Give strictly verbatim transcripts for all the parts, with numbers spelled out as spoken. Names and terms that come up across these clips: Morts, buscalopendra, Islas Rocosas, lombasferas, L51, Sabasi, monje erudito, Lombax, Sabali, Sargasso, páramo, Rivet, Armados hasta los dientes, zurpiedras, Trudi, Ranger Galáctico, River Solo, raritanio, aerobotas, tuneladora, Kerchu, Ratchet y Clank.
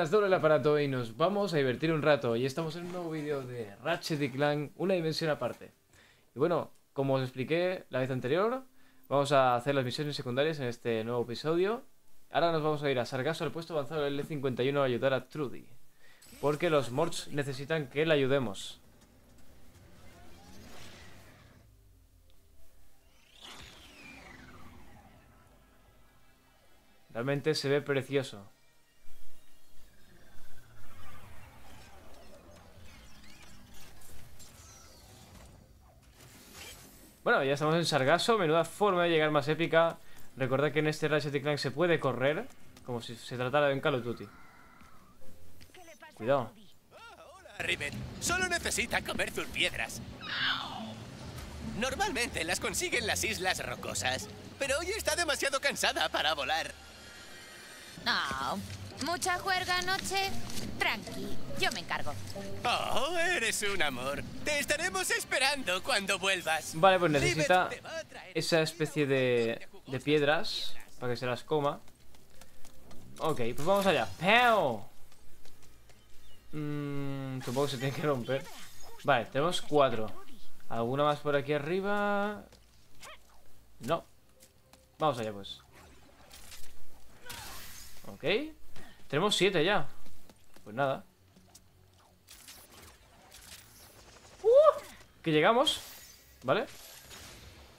buenas, doble el aparato y nos vamos a divertir un rato. Y estamos en un nuevo vídeo de Ratchet y Clank, una dimensión aparte. Y bueno, como os expliqué la vez anterior, vamos a hacer las misiones secundarias en este nuevo episodio. Ahora nos vamos a ir a Sargasso, al puesto avanzado del L cincuenta y uno, a ayudar a Trudi, porque los Morts necesitan que le ayudemos. Realmente se ve precioso. Bueno, ya estamos en Sargasso. Menuda forma de llegar más épica. Recordad que en este Ratchet y Clank se puede correr como si se tratara de un Call of Duty. Cuidado. Oh, hola, River. Solo necesita comer zurpiedras. Normalmente las consiguen las Islas Rocosas, pero hoy está demasiado cansada para volar. No, mucha juerga anoche. Tranqui, yo me encargo. Oh, eres un amor. Te estaremos esperando cuando vuelvas. Vale, pues necesita esa especie de, de piedras para que se las coma. Ok, pues vamos allá. ¡Peo! Mm, supongo que se tiene que romper. Vale, tenemos cuatro. ¿Alguna más por aquí arriba? No. Vamos allá, pues. Ok. Tenemos siete ya. Pues nada. ¡Uh! Que llegamos. ¿Vale?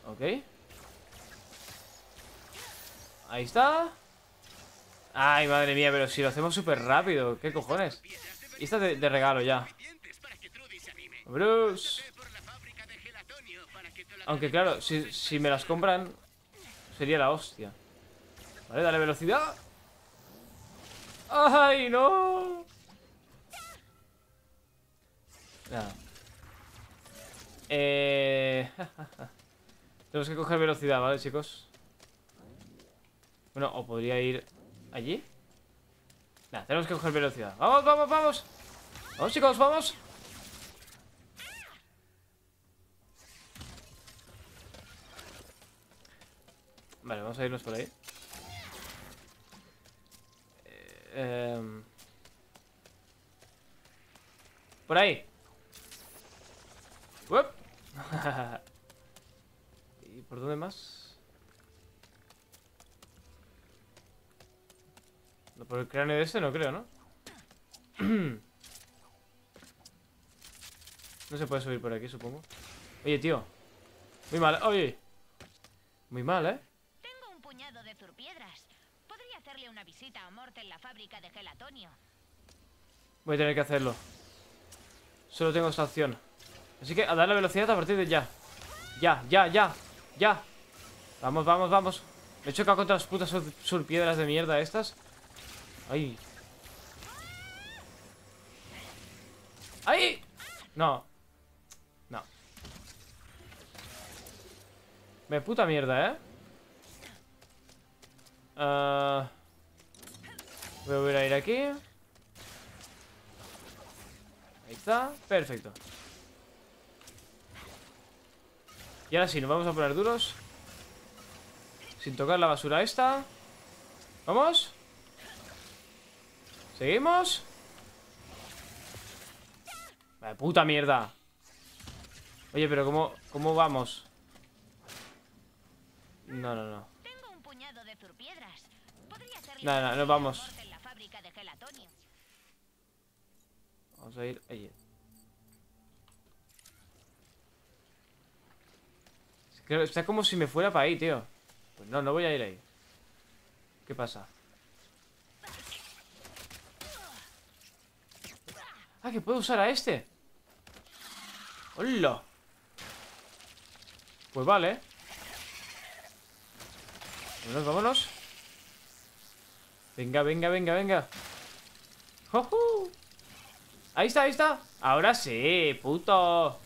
Ok. Ahí está. Ay, madre mía, pero si lo hacemos súper rápido. ¿Qué cojones? Y esta de, de regalo ya. Bruce. Aunque claro, si, si me las compran sería la hostia. Vale, dale velocidad. ¡Ay, no! Nada. Eh... Tenemos que coger velocidad, ¿vale, chicos? Bueno, o podría ir allí. Nada, tenemos que coger velocidad. ¡Vamos, vamos, vamos! ¡Vamos, chicos, vamos! Vale, vamos a irnos por ahí. Eh, eh, por ahí. ¡Uep! ¿Y por dónde más? No, por el cráneo de ese no creo, ¿no? No se puede subir por aquí, supongo. Oye, tío. Muy mal, oye. Muy mal, ¿eh? Visita a Morts en la fábrica de gelatonio. Voy a tener que hacerlo. Solo tengo esta opción. Así que a dar la velocidad a partir de ya. Ya, ya, ya, ya. Vamos, vamos, vamos. Me he chocado contra las putas sur, sur piedras de mierda estas. Ay. ¡Ay! No. No. Me puta mierda, ¿eh? Ah... Uh... Voy a volver a ir aquí. Ahí está. Perfecto. Y ahora sí, nos vamos a poner duros. Sin tocar la basura esta. Vamos. Seguimos. Vale, puta mierda. Oye, pero ¿cómo, cómo vamos? No, no, no. Nada, nada, nos vamos. Vamos a ir allí. Está como si me fuera para ahí, tío. Pues no, no voy a ir ahí. ¿Qué pasa? Ah, que puedo usar a este. ¡Hola! Pues vale. Vámonos, vámonos. Venga, venga, venga, venga. ¡Juhu! Ahí está, ahí está. Ahora sí, puto.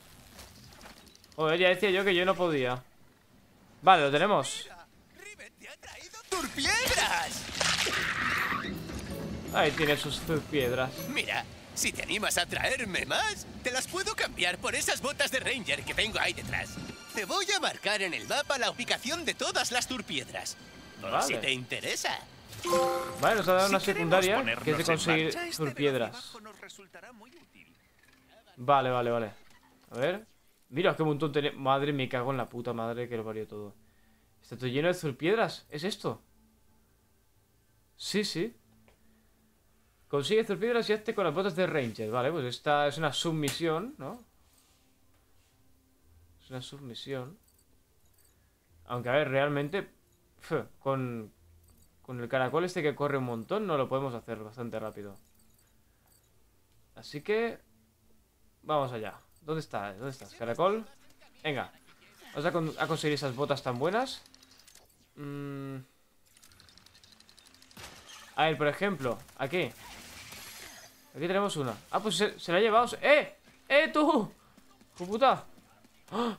Joder, ya decía yo que yo no podía. Vale, lo tenemos. Ahí tiene sus piedras. Mira, si te animas a traerme más, te las puedo cambiar por esas botas de Ranger que tengo ahí detrás. Te voy a marcar en el mapa la ubicación de todas las turpiedras. Vale. Si te interesa. Vale, nos ha dado una secundaria que es de conseguir zurpiedras. Vale, vale, vale. A ver. Mira, qué montón tenemos. Madre, me cago en la puta madre que lo parió todo. Está todo lleno de zurpiedras. ¿Es esto? Sí, sí. Consigue zurpiedras y hazte con las botas de Ranger. Vale, pues esta es una submisión, ¿no? Es una submisión. Aunque, a ver, realmente... Con, con el caracol este que corre un montón no lo podemos hacer bastante rápido. Así que... Vamos allá. ¿Dónde está? ¿Dónde estás? Caracol. Venga. Vamos a, con a conseguir esas botas tan buenas. Mm. A ver, por ejemplo. Aquí. Aquí tenemos una. Ah, pues se, se la ha llevado. ¡Eh! ¡Eh, tú! ¡Hijo puta! ¡Ah!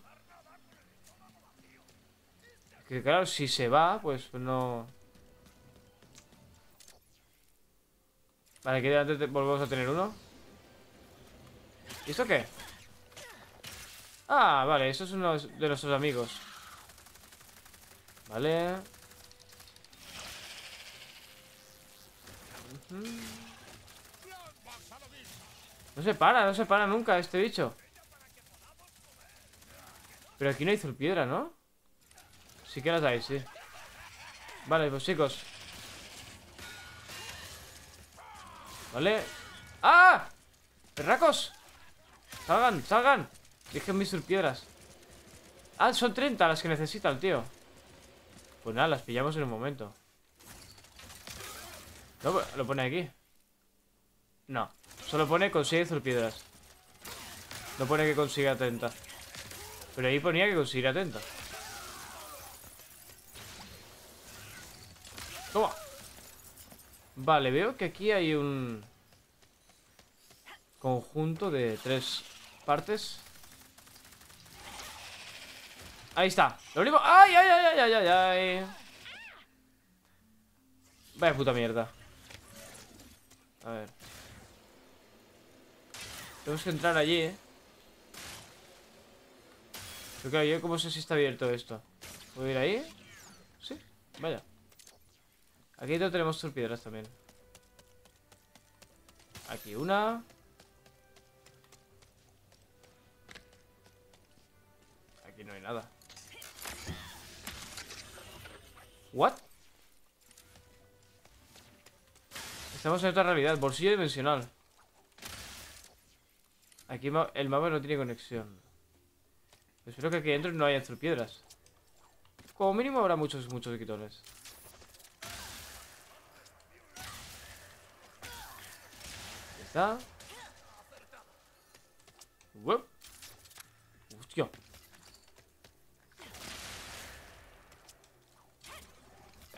Que claro, si se va, pues no... Vale, aquí delante volvemos a tener uno. ¿Y esto qué? Ah, vale, eso es uno de nuestros amigos. Vale. No se para, no se para nunca este bicho. Pero aquí no hizo el piedra, ¿no? Sí que las hay, sí. Vale, pues chicos. Vale. ¡Ah! ¡Perracos! ¡Salgan, salgan! Dejen mis surpiedras. Ah, son treinta las que necesita el tío. Pues nada, las pillamos en un momento. No, lo pone aquí. No, solo pone consigue surpiedras. No pone que consiga treinta. Pero ahí ponía que conseguirá treinta. Toma. Vale, veo que aquí hay un conjunto de tres partes. Ahí está. Lo abrimos. ¡Ay, ay, ay, ay, ay, ay! Vaya puta mierda. A ver. Tenemos que entrar allí, ¿eh? Pero claro, yo cómo sé si está abierto esto. ¿Puedo ir ahí? Sí, vaya. Aquí tenemos zurpiedras también. Aquí una. Aquí no hay nada. ¿What? Estamos en otra realidad. Bolsillo dimensional. Aquí el mapa no tiene conexión. Espero que aquí dentro no haya zurpiedras. Como mínimo habrá muchos, muchos quitones. ¿Está? Uep. Hostia.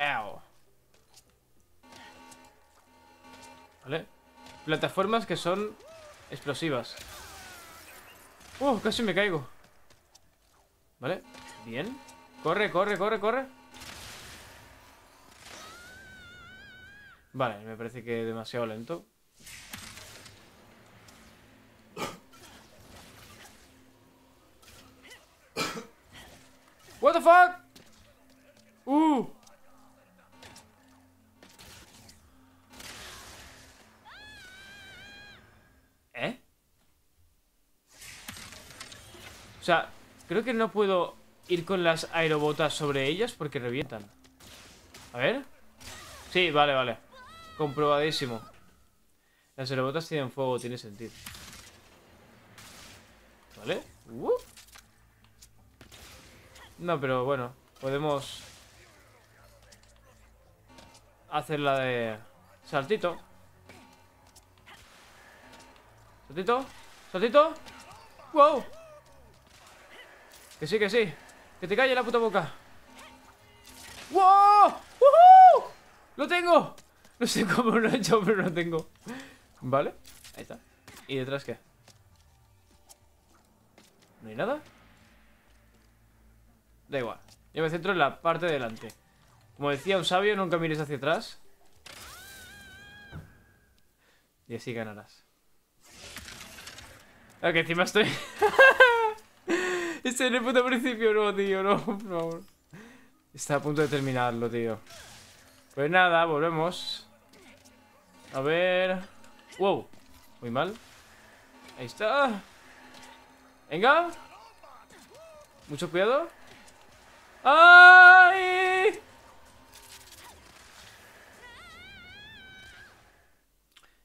Ew. Vale. Plataformas que son explosivas. Uh, casi me caigo. Vale, bien. Corre, corre, corre, corre. Vale, me parece que es demasiado lento. What the fuck? Uh. ¿Eh? O sea, creo que no puedo ir con las aerobotas sobre ellas porque revientan. A ver. Sí, vale, vale. Comprobadísimo. Las aerobotas tienen fuego, tiene sentido. Vale. Uh. No, pero bueno, podemos hacer la de saltito. Saltito, saltito. ¡Wow! Que sí, que sí. Que te calle la puta boca. ¡Wow! ¡Woohoo! ¡Lo tengo! No sé cómo lo he hecho, pero lo tengo. Vale, ahí está. ¿Y detrás qué? ¿No hay nada? Da igual, yo me centro en la parte de delante. Como decía un sabio, nunca mires hacia atrás. Y así ganarás. Ah, que encima estoy... Estoy en el puto principio, no, tío, no, por favor. Está a punto de terminarlo, tío. Pues nada, volvemos. A ver... ¡Wow! Muy mal. Ahí está. Venga. Mucho cuidado. ¡Ay!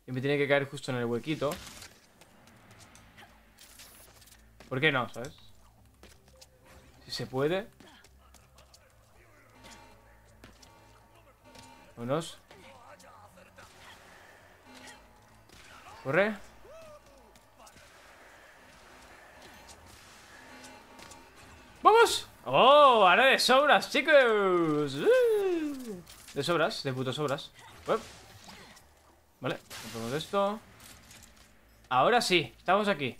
Y me tiene que caer justo en el huequito. ¿Por qué no? ¿Sabes? Si se puede. Vámonos. Corre. ¡Vamos! ¡Oh! Ahora de sobras, chicos. Uh, de sobras, de putas sobras. Uep. Vale, compramos esto. Ahora sí, estamos aquí.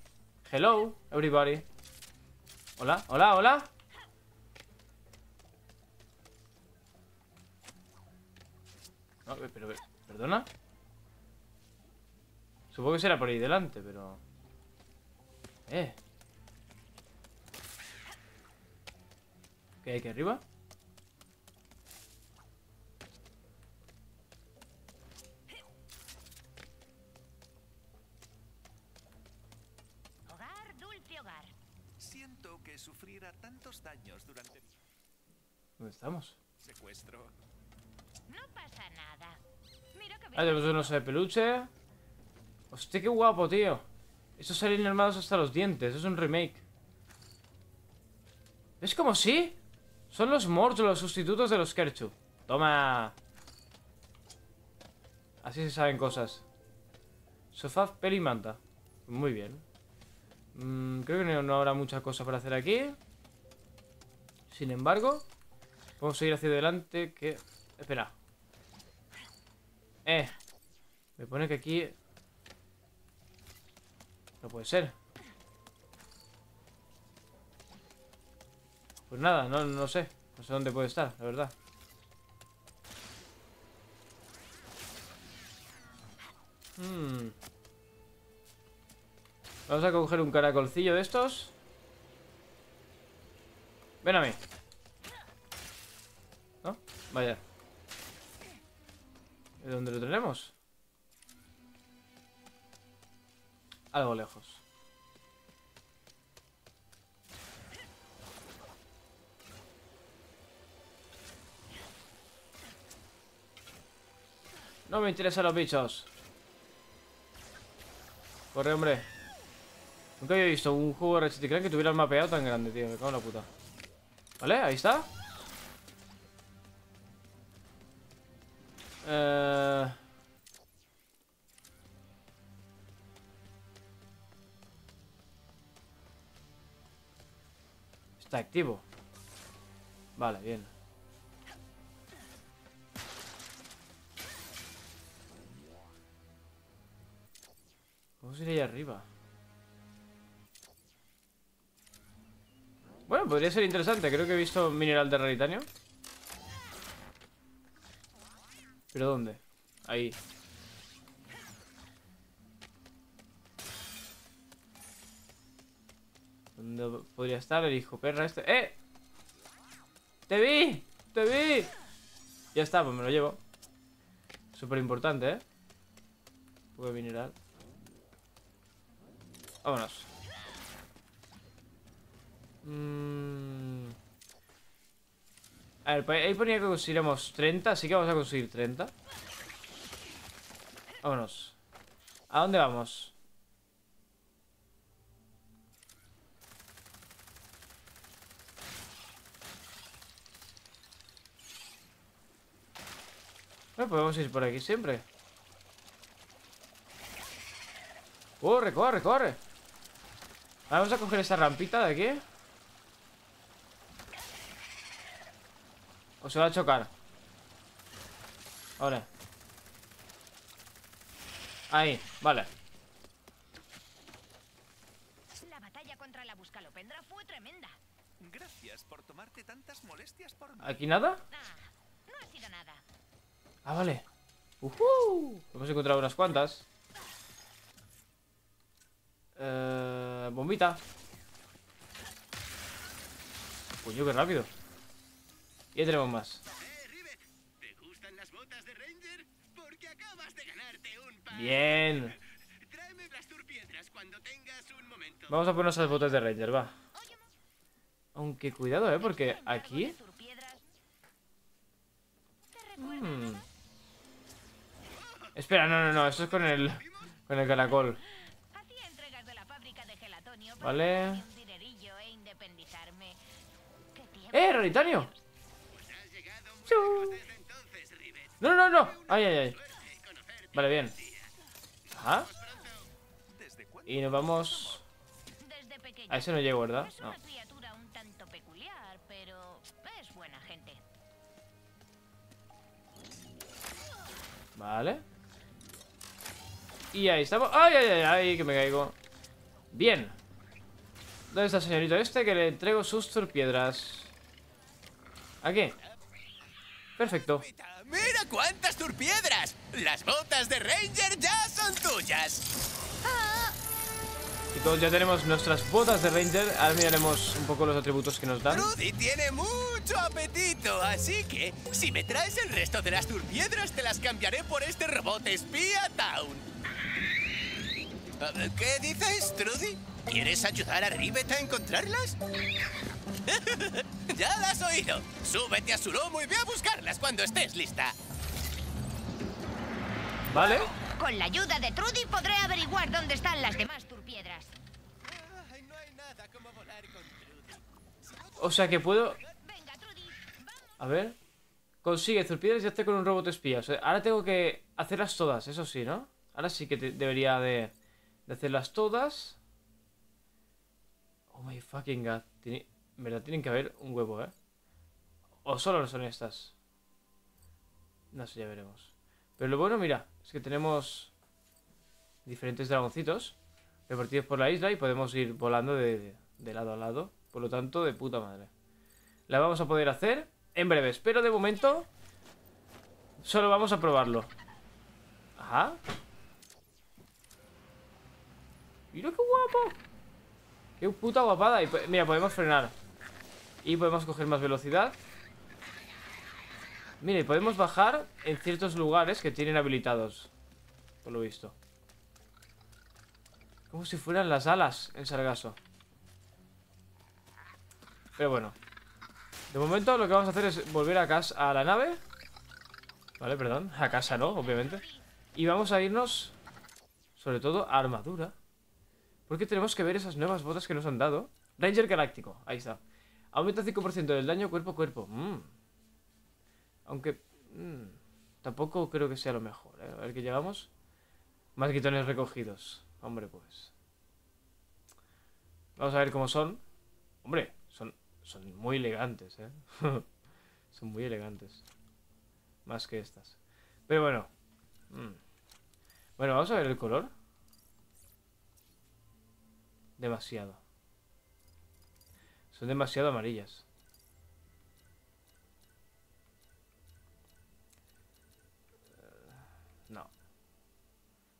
Hello, everybody. Hola, hola, hola. No, pero, perdona. Supongo que será por ahí delante, pero... Eh. ¿Qué hay aquí arriba? Hogar, dulce hogar. Siento que sufriera tantos daños durante... ¿Dónde estamos? Secuestro. No pasa nada. Mira que... Ah, tenemos unos de peluche. Hostia, qué guapo, tío. Estos salen armados hasta los dientes. Es un remake. ¿Ves cómo sí? Son los Morts, los sustitutos de los Kerchu. Toma. Así se saben cosas. Sofá, peli y manta. Muy bien. Mm, creo que no, no habrá muchas cosas para hacer aquí. Sin embargo, podemos seguir hacia adelante que... Espera. Eh. Me pone que aquí... No puede ser. Pues nada, no, no sé. No sé dónde puede estar, la verdad. Hmm. Vamos a coger un caracolcillo de estos. Ven a mí. ¿No? Vaya. ¿De dónde lo tenemos? Algo lejos. No me interesan los bichos. Corre, hombre. Nunca había visto un juego de Ratchet y Clank que tuviera el mapeado tan grande, tío. Me cago en la puta. Vale, ahí está. Eh... Está activo. Vale, bien. ¿Cómo se iría arriba? Bueno, podría ser interesante. Creo que he visto mineral de raritanio. ¿Pero dónde? Ahí. ¿Dónde podría estar el hijo perra este? ¡Eh! ¡Te vi! ¡Te vi! Ya está, pues me lo llevo. Súper importante, ¿eh? Un poco de mineral. Vámonos. Mm. A ver, ahí ponía que conseguiremos treinta. Así que vamos a conseguir treinta. Vámonos. ¿A dónde vamos? Bueno, podemos ir por aquí siempre. Corre, corre, corre. Vamos a coger esta rampita de aquí. O se va a chocar. Ahora. Ahí, vale. La batalla contra la buscalopendra fue tremenda. Gracias por tomarte tantas molestias por mí. ¿Aquí nada? Ah, no ha sido nada. Ah, vale. Uh-huh. Hemos encontrado unas cuantas. Eh, bombita. Coño, qué rápido. Y ya tenemos más. Bien. Tráeme las zurpiedras cuando tengas un momento. Vamos a ponernos las botas de Ranger, va. Aunque cuidado, eh, porque aquí... Hmm. Espera, no, no, no, eso es con el... Con el caracol. Vale. ¡Eh, raritanio! No, no, no. Ay, ay, ay. Vale, bien. Ajá. Y nos vamos... A ese no llego, ¿verdad? No. Vale. Y ahí estamos. ¡Ay, ay, ay, ay! Que me caigo. Bien. ¿Dónde está el señorito este? Que le entrego sus zurpiedras. Aquí. Perfecto. ¡Mira cuántas zurpiedras! ¡Las botas de Ranger ya son tuyas! Y todos ya tenemos nuestras botas de Ranger. Ahora miraremos un poco los atributos que nos dan. Trudi tiene mucho apetito, así que si me traes el resto de las zurpiedras te las cambiaré por este robot espía Town. ¿Qué dices, Trudi? ¿Quieres ayudar a Rivet a encontrarlas? Ya las has oído. Súbete a su lomo y ve a buscarlas cuando estés lista. Vale. Con la ayuda de Trudi podré averiguar dónde están las demás turpiedras. Ay, no hay nada como volar con Trudi. Si no... O sea que puedo... Venga, Trudi, vamos. A ver. Consigue zurpiedras y hazte con un robot espía. O sea, ahora tengo que hacerlas todas, eso sí, ¿no? Ahora sí que te debería de, de hacerlas todas. Oh my fucking god. Tiene, en verdad tienen que haber un huevo, ¿eh? O solo son estas. No sé, ya veremos. Pero lo bueno, mira, es que tenemos diferentes dragoncitos repartidos por la isla y podemos ir volando de, de lado a lado. Por lo tanto, de puta madre. La vamos a poder hacer en breves, pero de momento solo vamos a probarlo. Ajá. ¡Mira qué guapo! ¡Qué puta guapada! Y, mira, podemos frenar. Y podemos coger más velocidad. Mira, y podemos bajar en ciertos lugares que tienen habilitados. Por lo visto. Como si fueran las alas en Sargasso. Pero bueno. De momento lo que vamos a hacer es volver a casa, a la nave. Vale, perdón. A casa no, obviamente. Y vamos a irnos, sobre todo, a armadura. Porque tenemos que ver esas nuevas botas que nos han dado. Ranger Galáctico, ahí está. Aumenta cinco por ciento del daño cuerpo a cuerpo. Mm. Aunque... Mm, tampoco creo que sea lo mejor, ¿eh? A ver qué llevamos. Más guitones recogidos. Hombre, pues. Vamos a ver cómo son. Hombre, son, son muy elegantes, ¿eh? Son muy elegantes. Más que estas. Pero bueno. Mm. Bueno, vamos a ver el color. Demasiado. Son demasiado amarillas. No.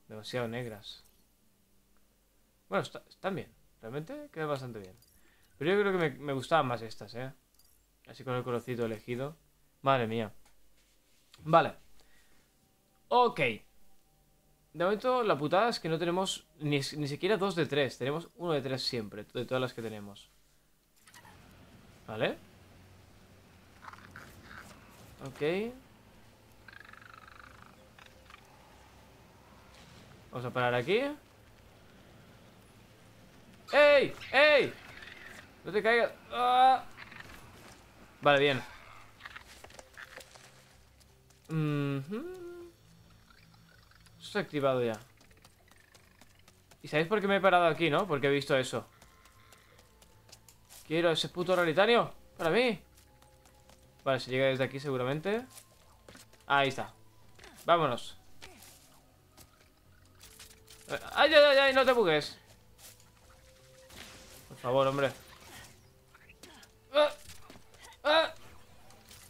Demasiado negras. Bueno, está, están bien. Realmente quedan bastante bien. Pero yo creo que me, me gustaban más estas, ¿eh? Así con el colorcito elegido. Madre mía. Vale. Ok. De momento, la putada es que no tenemos ni, ni siquiera dos de tres. Tenemos uno de tres siempre, de todas las que tenemos. ¿Vale? Ok. Vamos a parar aquí. ¡Ey! ¡Ey! ¡No te caigas! ¡Ah! Vale, bien. Mm-hmm. Esto está activado ya. ¿Y sabéis por qué me he parado aquí, no? Porque he visto eso. Quiero ese puto raritanio para mí. Vale, se llega desde aquí seguramente. Ahí está. Vámonos. Ay, ay, ay, ay, no te bugues. Por favor, hombre. ¡Ah! ¡Ah!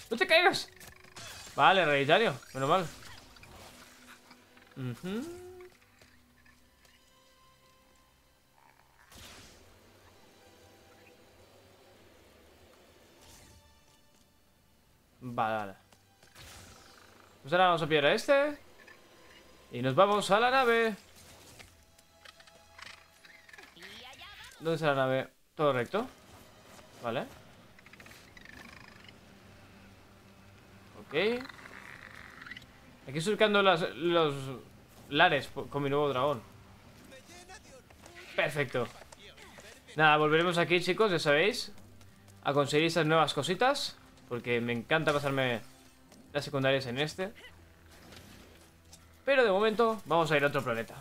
¡No te caigas! Vale, raritanio, menos mal. Uh-huh. Vale, vale. Pues ahora vamos a pillar a este. Y nos vamos a la nave. ¿Dónde está la nave? Todo recto. Vale. Ok. Aquí surcando las, los lares con mi nuevo dragón. Perfecto. Nada, volveremos aquí, chicos, ya sabéis, a conseguir esas nuevas cositas, porque me encanta pasarme las secundarias en este. Pero de momento vamos a ir a otro planeta.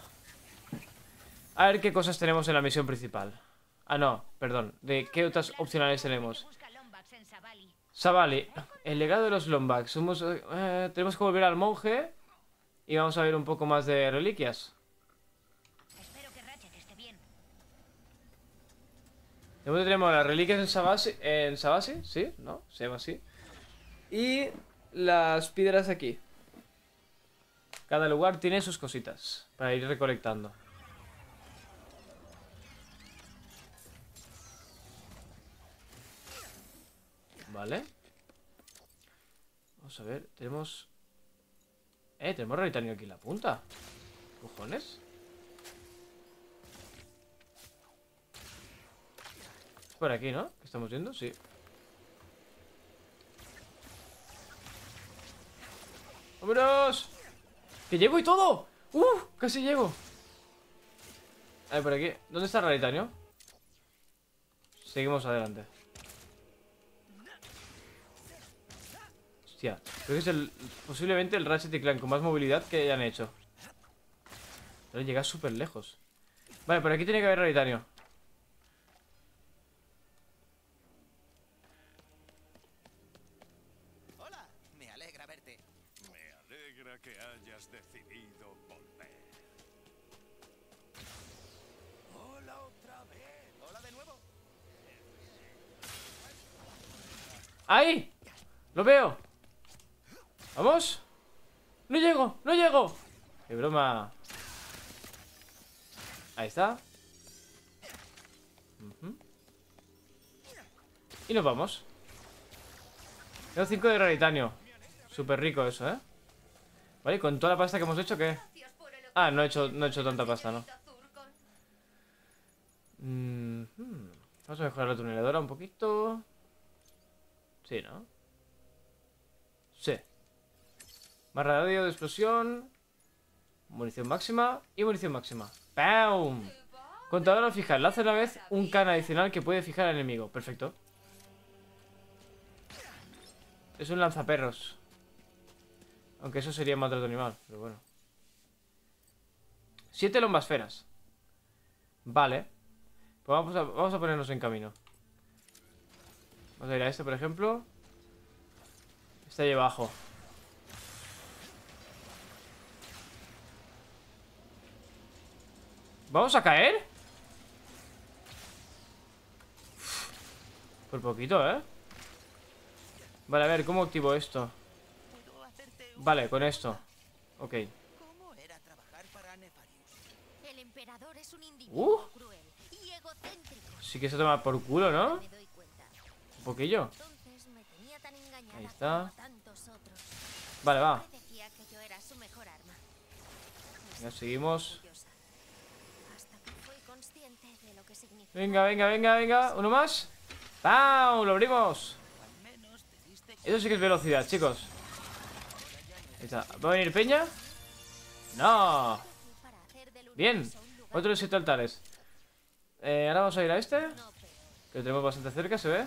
A ver qué cosas tenemos en la misión principal. Ah, no, perdón. ¿De qué otras opcionales tenemos? Sabali, el legado de los Lombax. Somos, eh, tenemos que volver al monje y vamos a ver un poco más de reliquias. Espero que Ratchet esté bien. De momento tenemos las reliquias en Sabasi, en Sabasi, sí, ¿no? Se llama así. Y las piedras aquí. Cada lugar tiene sus cositas para ir recolectando. Vale. Vamos a ver, tenemos... Eh, tenemos raritanio aquí en la punta. ¿Cojones? Es por aquí, ¿no? ¿Qué estamos viendo? Sí. ¡Vámonos! ¡Que llego y todo! ¡Uf! Casi llego. A ver, por aquí. ¿Dónde está el raritanio? Seguimos adelante. Hostia, creo que es el, posiblemente el Ratchet y Clank con más movilidad que hayan hecho. Pero llega súper lejos. Vale, por aquí tiene que haber raritanio. Hola, me alegra verte. Me alegra que hayas decidido volver. Hola otra vez. Hola de nuevo. ¡Ahí! ¡Lo veo! ¡Vamos! ¡No llego! ¡No llego! ¡Qué broma! Ahí está. Uh-huh. Y nos vamos. Tengo cinco de raritanio. Súper rico eso, ¿eh? Vale, con toda la pasta que hemos hecho, ¿qué? Ah, no he hecho, no he hecho tanta pasta, ¿no? Uh-huh. Vamos a mejorar la tuneladora un poquito. Sí, ¿no? Sí. Más radio de explosión. Munición máxima y munición máxima. ¡Pam! Contadora fija. Lanza una vez un can adicional que puede fijar al enemigo. Perfecto. Es un lanzaperros. Aunque eso sería maltrato animal, pero bueno. Siete lombasferas. Vale. Pues vamos a, vamos a ponernos en camino. Vamos a ir a este, por ejemplo. Está ahí abajo. ¿Vamos a caer? Por poquito, ¿eh? Vale, a ver, ¿cómo activo esto? Vale, con esto. Ok. Uh. Sí que se toma por culo, ¿no? Un poquillo. Ahí está. Vale, va. Ya seguimos. Venga, venga, venga, venga. Uno más. ¡Pau! ¡Lo abrimos! Eso sí que es velocidad, chicos. Ahí está. ¿Va a venir peña? ¡No! Bien. Otro de siete altares. Eh, ahora vamos a ir a este. Que lo tenemos bastante cerca, se ve.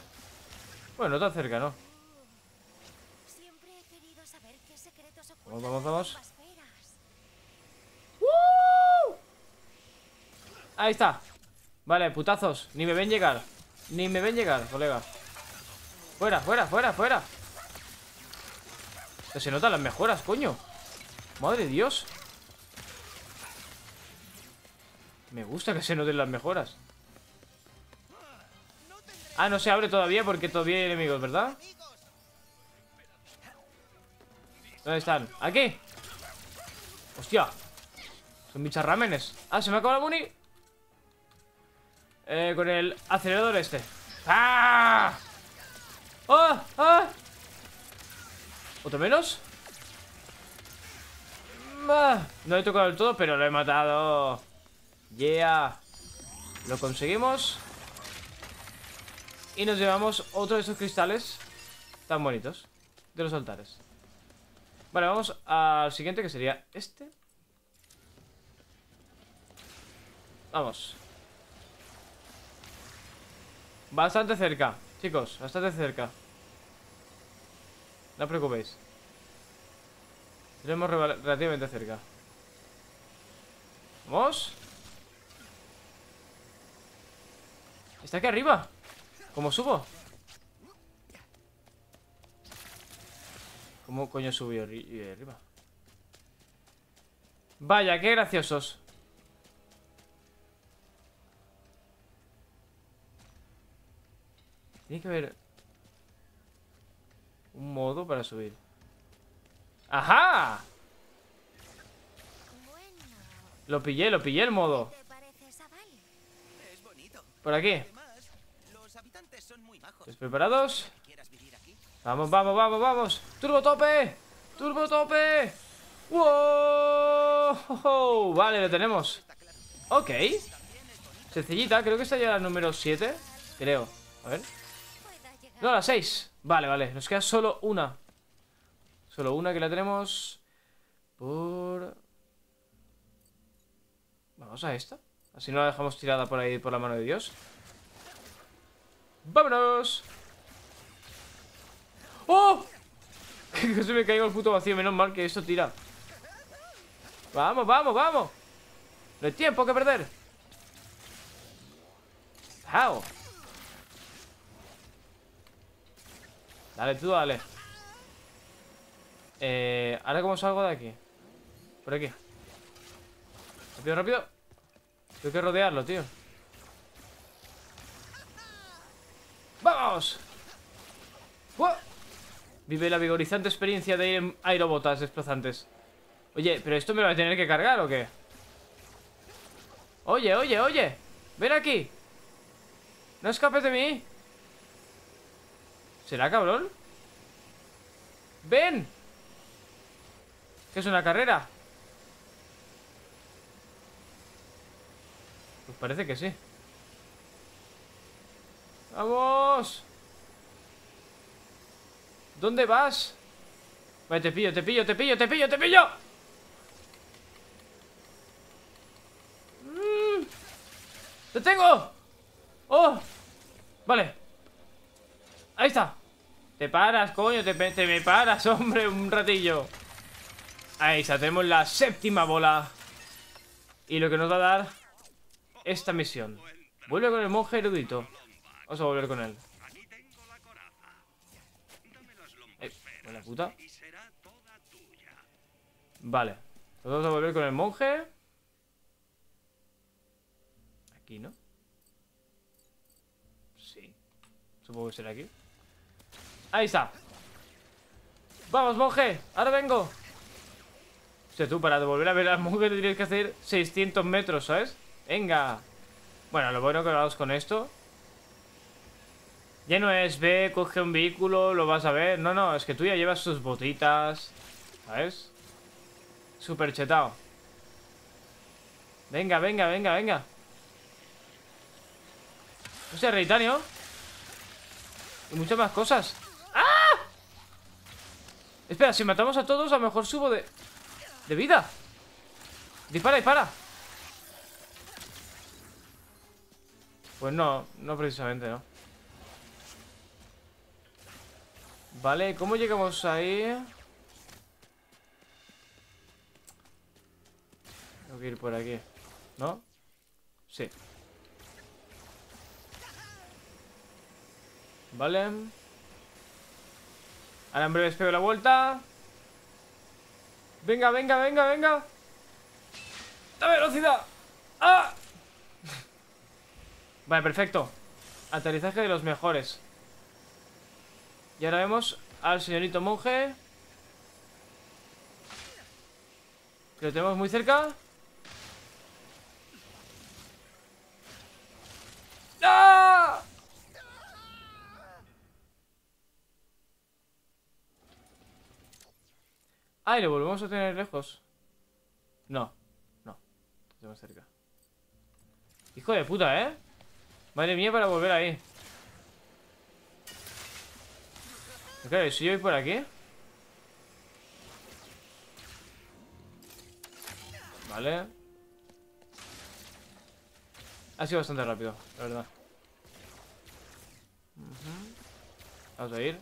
Bueno, no tan cerca, ¿no? Vamos, vamos, vamos. ¡Uh! Ahí está. Vale, putazos, ni me ven llegar. Ni me ven llegar, colega. Fuera, fuera, fuera, fuera. Que se notan las mejoras, coño. Madre de Dios. Me gusta que se noten las mejoras. Ah, no se abre todavía porque todavía hay enemigos, ¿verdad? ¿Dónde están? ¡Aquí! ¡Hostia! Son bicharrámenes. Ah, se me ha acabado la muni. Eh, con el acelerador este. ¡Ah! ¡Oh! ¡Ah! ¿Otro menos? ¡Bomba! No he tocado el todo, pero lo he matado. ¡Yeah! Lo conseguimos. Y nos llevamos otro de esos cristales tan bonitos de los altares. Vale, vamos al siguiente, que sería este. Vamos. Bastante cerca, chicos, bastante cerca. No os preocupéis. Tenemos relativamente cerca. Vamos. Está aquí arriba. ¿Cómo subo? ¿Cómo coño subió arriba? Vaya, qué graciosos. Tiene que haber un modo para subir. ¡Ajá! Lo pillé, lo pillé el modo. Por aquí. ¿Estás preparados? Vamos, vamos, vamos, vamos. ¡Turbo tope! ¡Turbo tope! ¡Wow! Vale, lo tenemos. Ok. Sencillita, creo que está ya la número siete. Creo. A ver. No, la seis. Vale, vale. Nos queda solo una. Solo una que la tenemos. Por... Vamos a esta. Así no la dejamos tirada por ahí por la mano de Dios. ¡Vámonos! ¡Oh! Que se me caiga el puto vacío. Menos mal que esto tira. ¡Vamos, vamos, vamos! No hay tiempo que perder. ¡How! Dale, tú dale. Eh, ¿Ahora cómo salgo de aquí? Por aquí. Rápido, rápido. Tengo que rodearlo, tío. ¡Vamos! ¡Wow! Vive la vigorizante experiencia de ir en aerobotas desplazantes. Oye, ¿pero esto me lo voy a tener que cargar o qué? Oye, oye, oye. Ven aquí. No escapes de mí. ¿Será, cabrón? ¡Ven! ¿Qué es una carrera? Pues parece que sí. ¡Vamos! ¿Dónde vas? Vale, te pillo, te pillo, te pillo, te pillo, te pillo. Mm. ¡Te tengo! ¡Oh! Vale. Ahí está. Te paras, coño, te, te me paras, hombre, un ratillo. Ahí está, tenemos la séptima bola. Y lo que nos va a dar esta misión. Vuelve con el monje erudito. Vamos a volver con él. Eh, buena puta. Vale. Vamos a volver con el monje. Aquí, ¿no? Sí. Supongo que será aquí. Ahí está. Vamos, monje. Ahora vengo. O sea, tú, para volver a ver al monje tendrías que hacer seiscientos metros, ¿sabes? Venga. Bueno, lo bueno que vamos con esto. Ya no es ve, coge un vehículo, lo vas a ver. No, no, es que tú ya llevas sus botitas, ¿sabes? Súper chetao. Venga, venga, venga, venga. O sea, raritanio. Y muchas más cosas. ¡Ah! Espera, si matamos a todos, a lo mejor subo de... ¡De vida! ¡Dispara, dispara! Pues no, no precisamente, no. Vale, ¿cómo llegamos ahí? Tengo que ir por aquí, ¿no? Sí. Vale. Ahora en breve espero la vuelta. Venga, venga, venga, venga. ¡Da velocidad! ¡Ah! Vale, perfecto. Aterrizaje de los mejores. Y ahora vemos al señorito monje, que lo tenemos muy cerca. ¡Ah! Ah, y lo volvemos a tener lejos. No, no. Estoy más cerca. Hijo de puta, ¿eh? Madre mía, para volver ahí. Claro, si yo voy por aquí. Vale. Ha sido bastante rápido, la verdad. Uh-huh. Vamos a ir.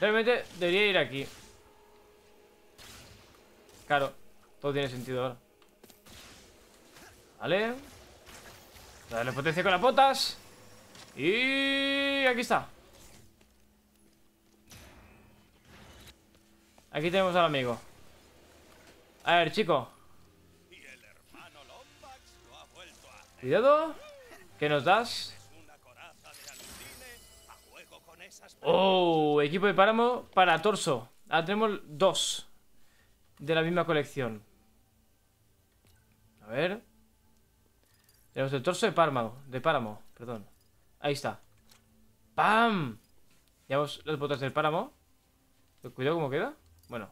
Realmente debería ir aquí. Claro, todo tiene sentido ahora. Vale. Dale potencia con las botas. Y aquí está. Aquí tenemos al amigo. A ver, chico. Cuidado. ¿Qué nos das? Oh, equipo de páramo para torso. Ahora tenemos dos de la misma colección. A ver. Tenemos el torso de páramo. De páramo, perdón. Ahí está. ¡Pam! Llevamos las botas del páramo. Cuidado cómo queda. Bueno.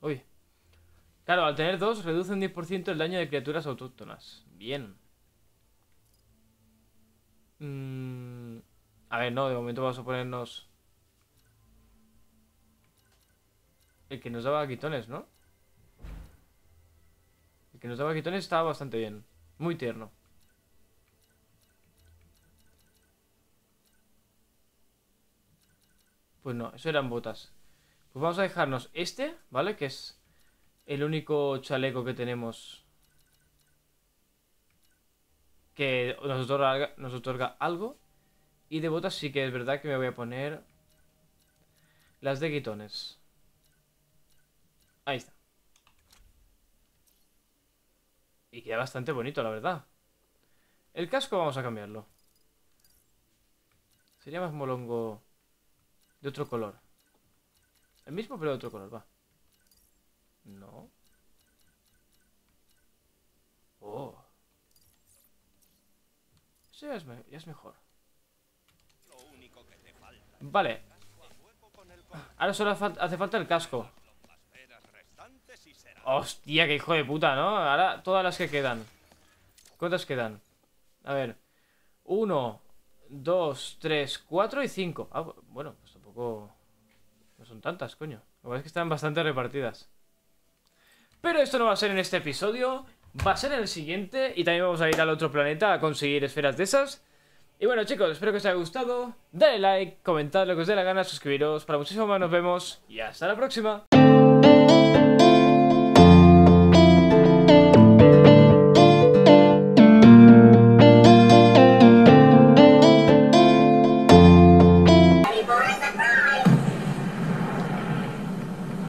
Uy. Claro, al tener dos, reduce un diez por ciento el daño de criaturas autóctonas. Bien. Mm, a ver, no, de momento vamos a ponernos el que nos daba quitones, ¿no? El que nos daba quitones estaba bastante bien. Muy tierno. Pues no, eso eran botas. Pues vamos a dejarnos este, ¿vale? Que es el único chaleco que tenemos que nos otorga, nos otorga algo. Y de botas sí que es verdad que me voy a poner las de quitones. Ahí está. Y queda bastante bonito, la verdad. El casco vamos a cambiarlo. Sería más molongo de otro color. El mismo pero de otro color, va. No. Oh. Sí, es me es mejor. Vale. Ahora solo hace falta el casco. Hostia, qué hijo de puta, ¿no? Ahora todas las que quedan. ¿Cuántas quedan? A ver. Uno, dos, tres, cuatro y cinco. Ah, bueno, pues tampoco... No son tantas, coño. Lo que es que están bastante repartidas. Pero esto no va a ser en este episodio. Va a ser en el siguiente. Y también vamos a ir al otro planeta a conseguir esferas de esas. Y bueno, chicos, espero que os haya gustado. Dale like, comentad lo que os dé la gana, suscribiros. Para muchísimo más, nos vemos. Y hasta la próxima.